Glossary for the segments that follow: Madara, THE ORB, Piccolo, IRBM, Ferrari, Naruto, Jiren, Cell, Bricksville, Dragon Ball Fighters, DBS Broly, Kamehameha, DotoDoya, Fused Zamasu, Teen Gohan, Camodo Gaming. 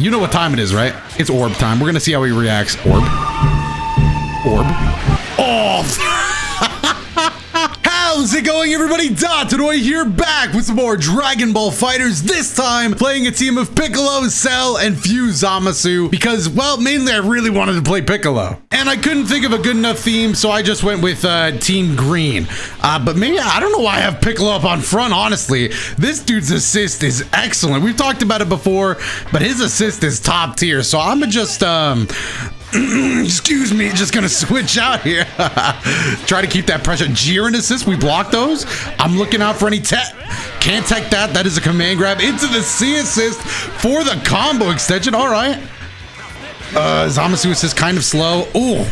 You know what time it is, right? It's orb time. We're gonna see how he reacts. Orb. Orb. Oh! How's it going, everybody? DotoDoya here, back with some more Dragon Ball Fighters. This time, playing a team of Piccolo, Cell, and Fused Zamasu. Because, well, mainly I really wanted to play Piccolo. And I couldn't think of a good enough theme, so I just went with Team Green. But maybe, I don't know why I have Piccolo up on front, honestly. This dude's assist is excellent. We've talked about it before, but his assist is top tier. So I'm just, excuse me, just gonna switch out here. Try to keep that pressure. Jiren assist, we block those. I'm looking out for any tech. Can't tech that, that is a command grab. Into the C assist for the combo extension, all right. Zamasu assist kind of slow. Ooh,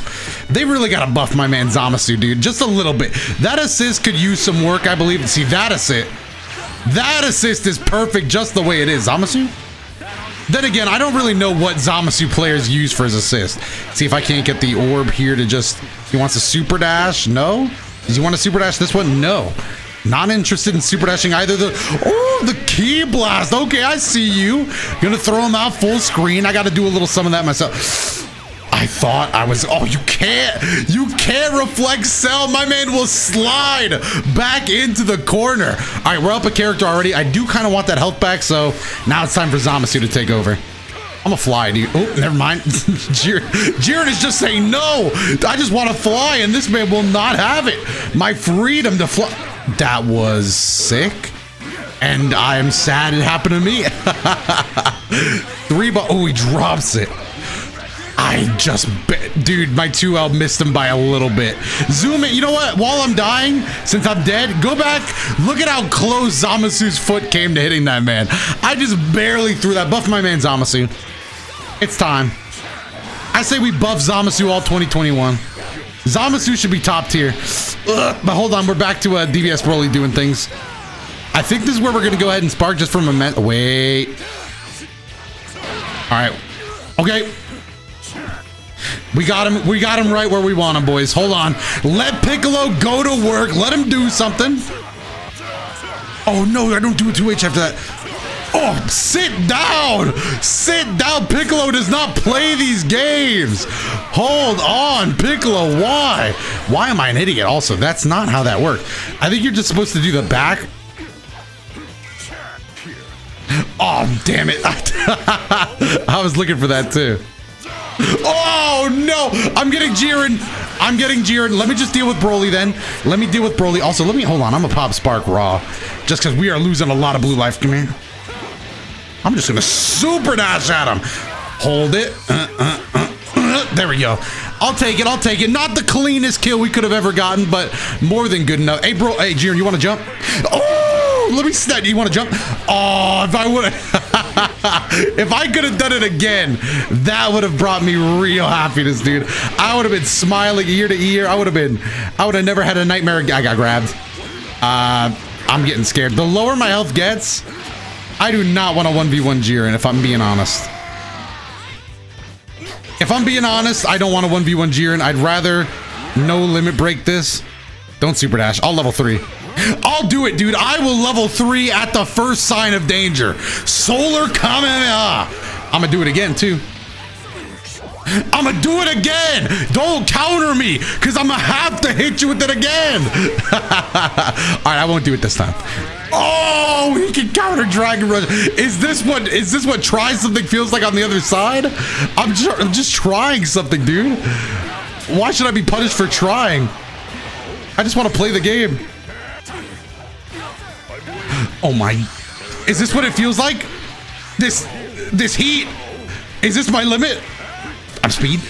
they really gotta buff my man Zamasu, dude, just a little bit. That assist could use some work, I believe. See, that assist is perfect just the way it is. Zamasu? Then again, I don't really know what Zamasu players use for his assist. See if I can't get the orb here to just... He wants a super dash? No? Does he want to super dash this one? No. Not interested in super dashing either. Oh, the key blast. Okay, I see you. Gonna throw him out full screen. I gotta do a little some of that myself. I thought I was... Oh, you can't. You can't reflect Cell. My man will slide back into the corner. All right, we're up a character already. I do kind of want that health back, so now it's time for Zamasu to take over. I'm a fly, dude. Oh, never mind. Jiren is just saying, no, I just want to fly, and this man will not have it. My freedom to fly... That was sick, and I am sad it happened to me. Oh, he drops it. I just bet, dude, my 2L missed him by a little bit. Zoom in, you know what, while I'm dying, since I'm dead, go back, look at how close Zamasu's foot came to hitting that man. I just barely threw that. Buff my man Zamasu. It's time. I say we buff Zamasu all 2021. Zamasu should be top tier. Ugh, but hold on, we're back to DBS Broly doing things. I think this is where we're gonna go ahead and spark just for moment. Wait. All right. Okay. We got him right where we want him, boys. Hold on. Let Piccolo go to work. Let him do something. Oh no, I don't do a 2H after that. Oh, sit down! Sit down! Piccolo does not play these games! Hold on, Piccolo, why? Why am I an idiot also? That's not how that works. I think you're just supposed to do the back. Oh, damn it. I was looking for that too. Oh, no! I'm getting Jiren! I'm getting Jiren. Let me just deal with Broly then. Let me deal with Broly. Also, let me... Hold on, I'm gonna pop Spark Raw. Just because we are losing a lot of blue life. Come here. I'm just gonna super dash at him. Hold it. There we go. I'll take it. I'll take it. Not the cleanest kill we could have ever gotten, but more than good enough. Hey, bro. Hey, Jiren, you want to jump? Oh, let me snap. You want to jump? Oh, if I would have. If I could have done it again, that would have brought me real happiness, dude. I would have been smiling ear to ear. I would have never had a nightmare. I got grabbed. I'm getting scared. The lower my health gets, I do not want a 1v1 Jiren, if I'm being honest. If I'm being honest, I don't want a 1v1 Jiren. I'd rather no limit break this. Don't super dash. I'll level 3. I'll do it, dude. I will level 3 at the first sign of danger. Solar Kamehameha. I'm gonna do it again, too. I'm gonna do it again. Don't counter me, because I'm gonna have to hit you with it again. All right, I won't do it this time. Oh, he can counter Dragon Rush. Is this what try something feels like on the other side? I'm just trying something, dude. Why should I be punished for trying? I just want to play the game. Oh my. Is this what it feels like? This heat? Is this my limit? I'm speed.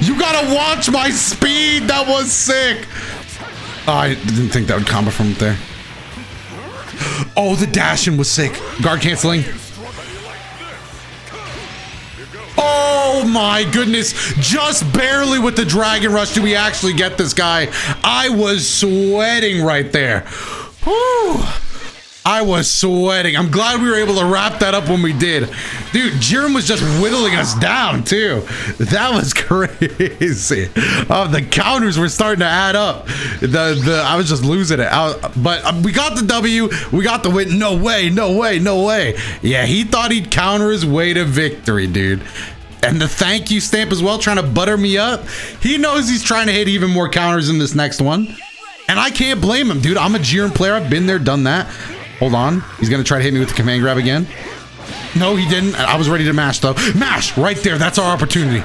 You gotta watch my speed. That was sick. Oh, I didn't think that would combo from there. Oh, the dashing was sick. Guard canceling. Oh my goodness. Just barely with the Dragon Rush do we actually get this guy. I was sweating right there. Whew. I was sweating. I'm glad we were able to wrap that up when we did. Dude, Jiren was just whittling us down, too. That was crazy. The counters were starting to add up. I was just losing it. But we got the W. We got the win. No way, no way, no way. Yeah, he thought he'd counter his way to victory, dude. And the thank you stamp as well, trying to butter me up. He knows he's trying to hit even more counters in this next one. And I can't blame him, dude. I'm a Jiren player. I've been there, done that. Hold on. He's going to try to hit me with the command grab again. No, he didn't. I was ready to mash, though. Mash! Right there. That's our opportunity.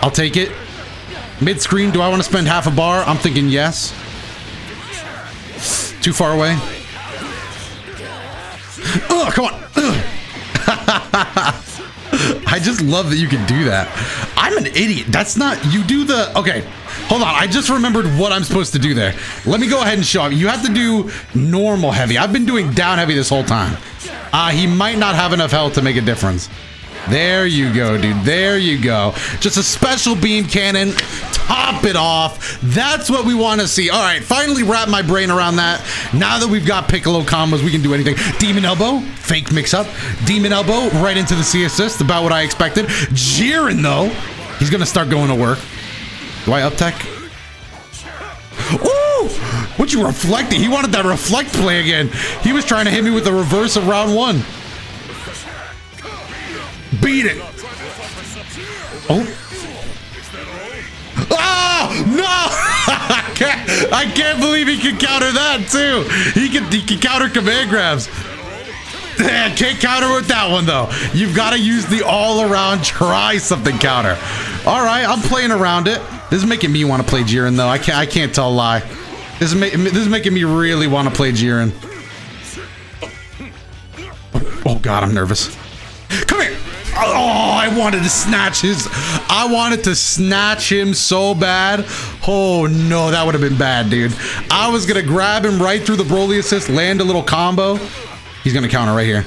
I'll take it. Mid-screen. Do I want to spend half a bar? I'm thinking yes. Too far away. Oh, come on. I just love that you can do that. I'm an idiot. That's not... You do the... Okay. Hold on. I just remembered what I'm supposed to do there. Let me go ahead and show you. You have to do normal heavy. I've been doing down heavy this whole time. He might not have enough health to make a difference. There you go, dude. There you go. Just a special beam cannon. Top it off. That's what we want to see. All right. Finally wrap my brain around that. Now that we've got Piccolo combos, we can do anything. Demon Elbow. Fake mix-up. Demon Elbow right into the C assist. About what I expected. Jiren, though. He's going to start going to work. Do I up tech? Ooh! What you reflecting? He wanted that reflect play again. He was trying to hit me with the reverse of round one. Beat it! Oh. Oh! No! I can't believe he could counter that, too. He could counter command grabs. Yeah, can't counter with that one, though. You've got to use the all-around try-something counter. All right, I'm playing around it. This is making me want to play Jiren, though. I can't tell a lie. This is making me really want to play Jiren. Oh, God, I'm nervous. Come here. Oh, I wanted to snatch him so bad. Oh, no, that would have been bad, dude. I was going to grab him right through the Broly assist, land a little combo. He's going to counter right here.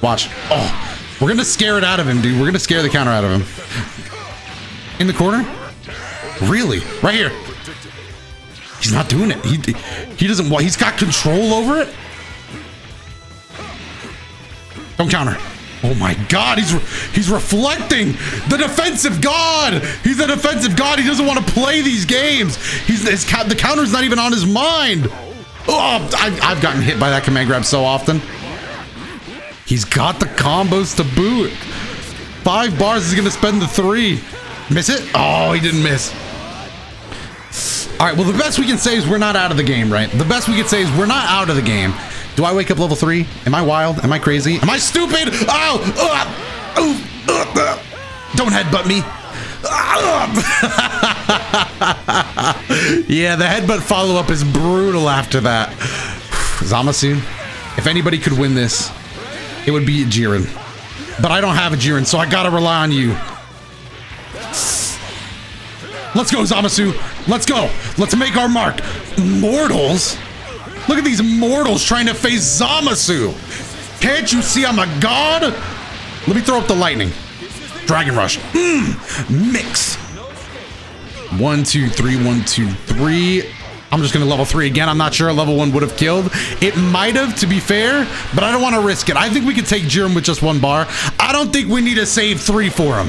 Watch. Oh, we're going to scare it out of him, dude. We're going to scare the counter out of him. In the corner? Really? Right here. He's not doing it. He doesn't want... He's got control over it? Don't counter. Oh, my God. He's reflecting. The defensive god. He's a defensive god. He doesn't want to play these games. The counter's not even on his mind. Oh, I've gotten hit by that command grab so often. He's got the combos to boot. 5 bars. He's going to spend the 3. Miss it? Oh, he didn't miss. All right, well, the best we can say is we're not out of the game, right? The best we can say is we're not out of the game. Do I wake up level 3? Am I wild? Am I crazy? Am I stupid? Oh! Don't headbutt me. Yeah, the headbutt follow-up is brutal after that. Zamasu, if anybody could win this, it would be Jiren. But I don't have a Jiren, so I gotta rely on you. Let's go, Zamasu. Let's go. Let's make our mark. Mortals? Look at these mortals trying to face Zamasu. Can't you see I'm a god? Let me throw up the lightning. Dragon Rush. Mix. 1, 2, 3, 1, 2, 3. I'm just going to level 3 again. I'm not sure level 1 would have killed. It might have, to be fair, but I don't want to risk it. I think we can take Jiren with just 1 bar. I don't think we need to save 3 for him.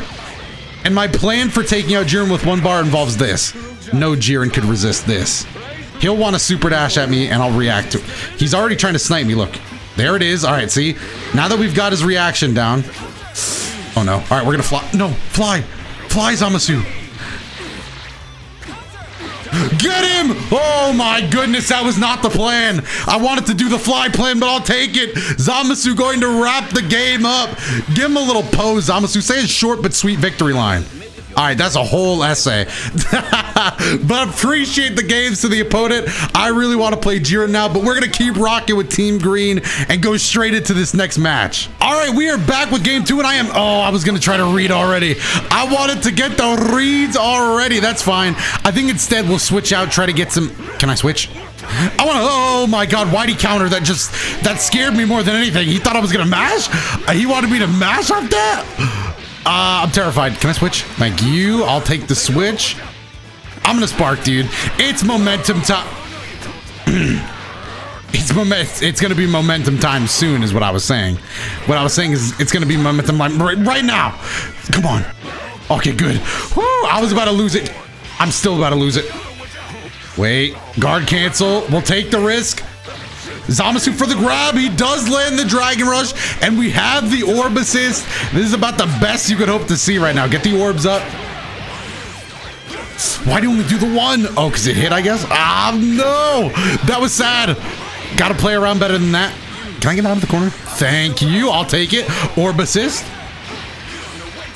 And my plan for taking out Jiren with 1 bar involves this. No Jiren could resist this. He'll want to super dash at me, and I'll react to it. He's already trying to snipe me. Look. There it is. All right, see? Now that we've got his reaction down... Oh, no. All right, we're going to fly. No, fly. Fly, Zamasu. Get him! Oh, my goodness. That was not the plan. I wanted to do the fly plan, but I'll take it. Zamasu going to wrap the game up. Give him a little pose, Zamasu. Say his short but sweet victory line. All right, that's a whole essay. But appreciate the games to the opponent. I really want to play Jiren now, but we're going to keep rocking with Team Green and go straight into this next match. All right, we are back with game 2, and I am... Oh, I was going to try to read already. I wanted to get the reads already. That's fine. I think instead we'll switch out, try to get some... Can I switch? I want to... Oh, my God. Why'd he counter? That scared me more than anything. He thought I was going to mash? He wanted me to mash up that? I'm terrified. Can I switch? Thank you. I'll take the switch. I'm gonna spark, dude. It's momentum time. It's gonna be momentum time soon, is what I was saying. What I was saying is it's gonna be momentum right now. Come on. Okay, good. Woo, I was about to lose it. I'm still about to lose it. Wait, guard cancel. We'll take the risk. Zamasu for the grab. He does land the Dragon Rush, and we have the orb assist. This is about the best you could hope to see right now. Get the orbs up. Why do you only do the one? Oh, because it hit, I guess. Ah, no. That was sad. Got to play around better than that. Can I get out of the corner? Thank you. I'll take it. Orb assist.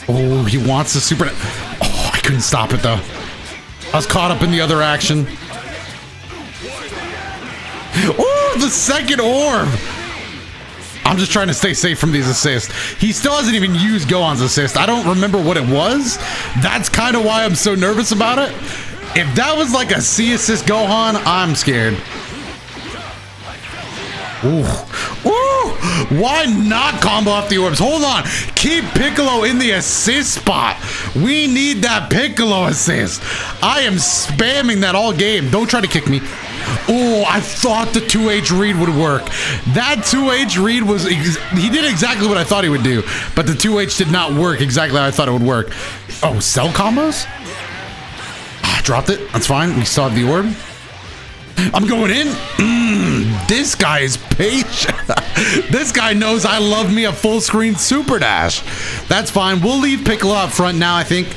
Oh, he wants the super. Oh, I couldn't stop it, though. I was caught up in the other action. Oh, the second orb. I'm just trying to stay safe from these assists. He still hasn't even used Gohan's assist. I don't remember what it was. That's kind of why I'm so nervous about it. If that was like a C assist Gohan, I'm scared. Ooh. Ooh! Why not combo off the orbs? Hold on. Keep Piccolo in the assist spot. We need that Piccolo assist. I am spamming that all game. Don't try to kick me. Oh, I thought the 2H read would work. That 2H read was... He did exactly what I thought he would do. But the 2H did not work exactly how I thought it would work. Oh, Cell combos? Ah, dropped it. That's fine. We saw the orb. I'm going in. This guy is patient. This guy knows I love me a full screen super dash. That's fine. We'll leave Piccolo up front now, I think.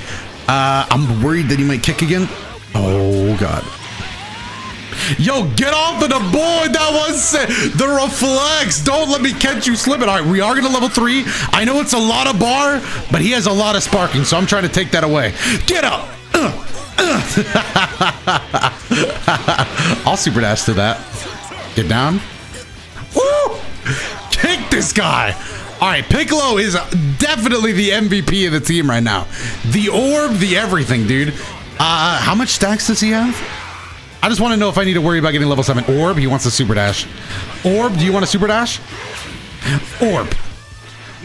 I'm worried that he might kick again. Oh, God. Yo, get off of the board. That was the reflex. Don't let me catch you slipping. All right, we are going to level 3. I know it's a lot of bar, but he has a lot of sparking, so I'm trying to take that away. Get up. I'll super dash to that. Get down. Woo! Kick this guy. All right, Piccolo is definitely the MVP of the team right now. The orb, the everything, dude. How much stacks does he have? I just want to know if I need to worry about getting level 7. Orb, he wants a super dash. Orb, do you want a super dash? Orb.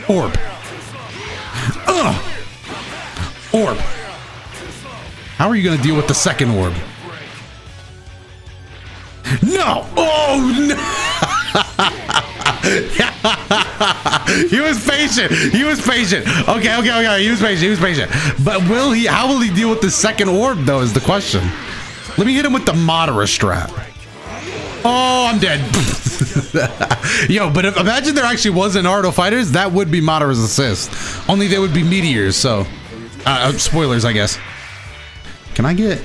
Orb. Ugh. Orb. How are you going to deal with the second orb? No! Oh, no! He was patient. He was patient. Okay. He was patient. He was patient. But will he? How will he deal with the second orb, though, is the question. Let me hit him with the Madara strap. Oh, I'm dead. Yo, but if, imagine there actually was an Naruto Fighters. That would be Madara's assist. Only they would be meteors, so... spoilers, I guess. Can I get...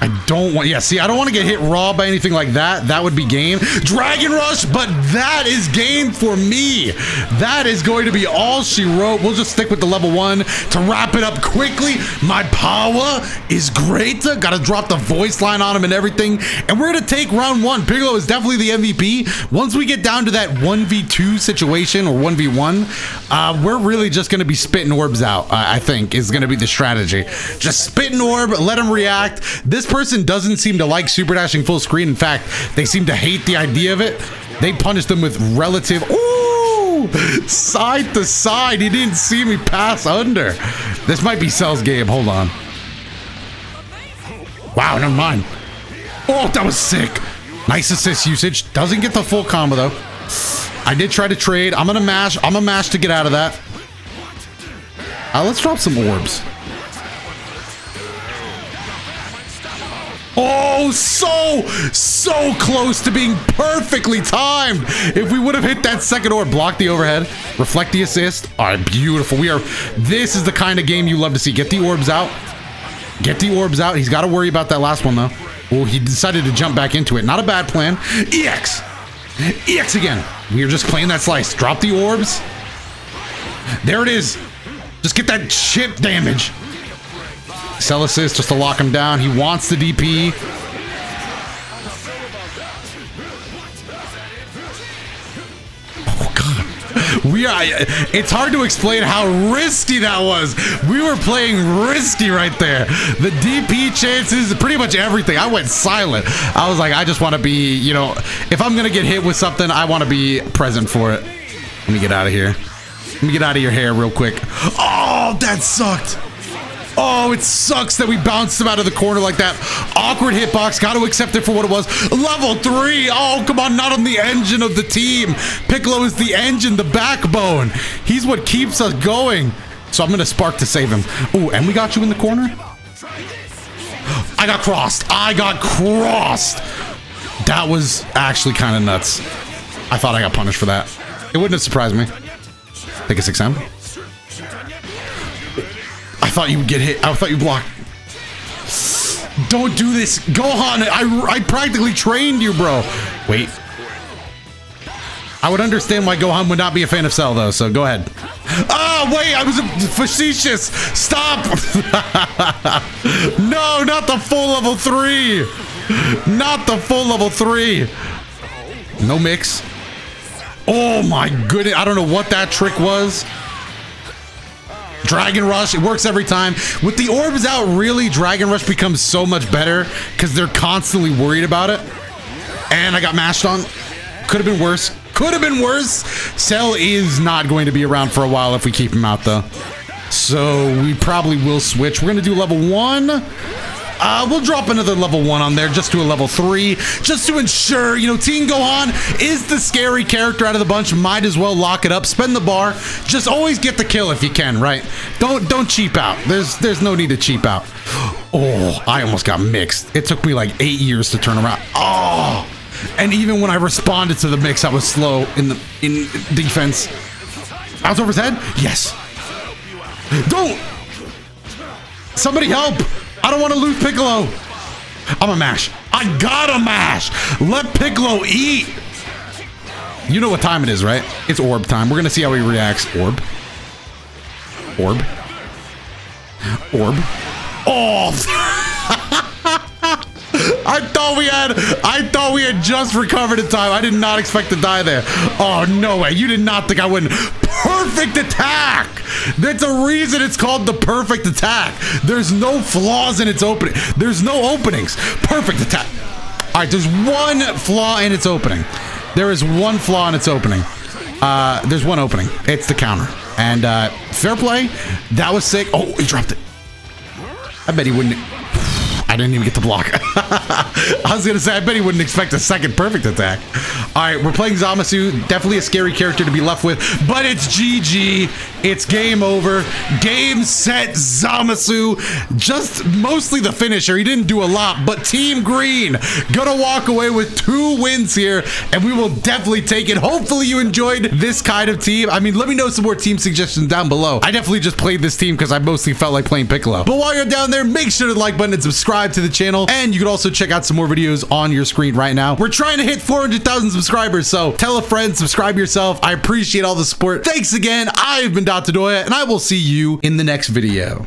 I don't want... Yeah, see, I don't want to get hit raw by anything like that. That would be game. Dragon Rush, but that is game for me. That is going to be all she wrote. We'll just stick with the level 1 to wrap it up quickly. My power is great. Got to drop the voice line on him and everything. And we're going to take round 1. Piccolo is definitely the MVP. Once we get down to that 1v2 situation or 1v1, we're really just going to be spitting orbs out, I think, is going to be the strategy. Just spit an orb, let him react. This person doesn't seem to like super dashing full screen. In fact, they seem to hate the idea of it. They punish them with relative. Ooh, side to side. He didn't see me pass under. This might be Cell's game. Hold on. Wow, never mind. Oh, that was sick. Nice assist usage. Doesn't get the full combo though. I did try to trade. I'm gonna mash. I'm gonna mash to get out of that. Let's drop some orbs. Oh, so close to being perfectly timed. If we would have hit that second orb, block the overhead, reflect the assist. All right, beautiful. This is the kind of game you love to see. Get the orbs out. Get the orbs out. He's got to worry about that last one, though. Well, he decided to jump back into it. Not a bad plan. EX. EX again. We are just playing that slice. Drop the orbs. There it is. Just get that chip damage. Cell assist just to lock him down. He wants the DP. Oh, God. It's hard to explain how risky that was. We were playing risky right there. The DP chances, pretty much everything. I went silent. I was like, I just want to be, you know, if I'm going to get hit with something, I want to be present for it. Let me get out of here. Let me get out of your hair real quick. Oh, that sucked. Oh, it sucks that we bounced him out of the corner like that. Awkward hitbox. Got to accept it for what it was. Level 3. Oh, come on. Not on the engine of the team. Piccolo is the engine, the backbone. He's what keeps us going. So I'm going to spark to save him. Oh, and we got you in the corner. I got crossed. I got crossed. That was actually kind of nuts. I thought I got punished for that. It wouldn't have surprised me. Take a 6M. I thought you would get hit. I thought you blocked. Don't do this. Gohan, I practically trained you, bro. Wait. I would understand why Gohan would not be a fan of Cell, though, so go ahead. Oh, wait, I was facetious. Stop. No, not the full level 3. Not the full level 3. No mix. Oh my goodness, I don't know what that trick was. Dragon Rush, it works every time. With the orbs out, really, Dragon Rush becomes so much better because they're constantly worried about it. And I got mashed on. Could have been worse. Could have been worse. Cell is not going to be around for a while if we keep him out, though. So we probably will switch. We're going to do level 1. We'll drop another level 1 on there, just to a level 3, just to ensure, you know, Teen Gohan is the scary character out of the bunch. Might as well lock it up, spend the bar, just always get the kill if you can, right? Don't cheap out. There's no need to cheap out. Oh, I almost got mixed. It took me like 8 years to turn around. Oh, and even when I responded to the mix, I was slow in defense. I was over his head. Yes. Don't. Somebody help. I don't want to lose Piccolo. I'm a mash. I gotta mash. Let Piccolo eat. You know what time it is, right? It's orb time. We're going to see how he reacts. Orb. Orb. Orb. Oh. I thought we had just recovered in time. I did not expect to die there. Oh, no way. You did not think I wouldn't. Perfect attack. That's a reason it's called the perfect attack. There's no flaws in its opening. There's no openings. Perfect attack. All right, there's one flaw in its opening. There is one flaw in its opening. There's one opening. It's the counter. And fair play. That was sick. Oh, he dropped it. I bet he wouldn't. I didn't even get the block. I was going to say, I bet he wouldn't expect a second perfect attack. All right, we're playing Zamasu. Definitely a scary character to be left with, but it's GG. It's game over. Game, set, Zamasu. Just mostly the finisher. He didn't do a lot, but Team Green going to walk away with 2 wins here, and we will definitely take it. Hopefully you enjoyed this kind of team. I mean, let me know some more team suggestions down below. I definitely just played this team because I mostly felt like playing Piccolo. But while you're down there, make sure to like button and subscribe to the channel, and you can also check out some more videos on your screen right now. We're trying to hit 400,000 subscribers, so tell a friend, subscribe yourself. I appreciate all the support. Thanks again. I've been DotoDoya, and I will see you in the next video.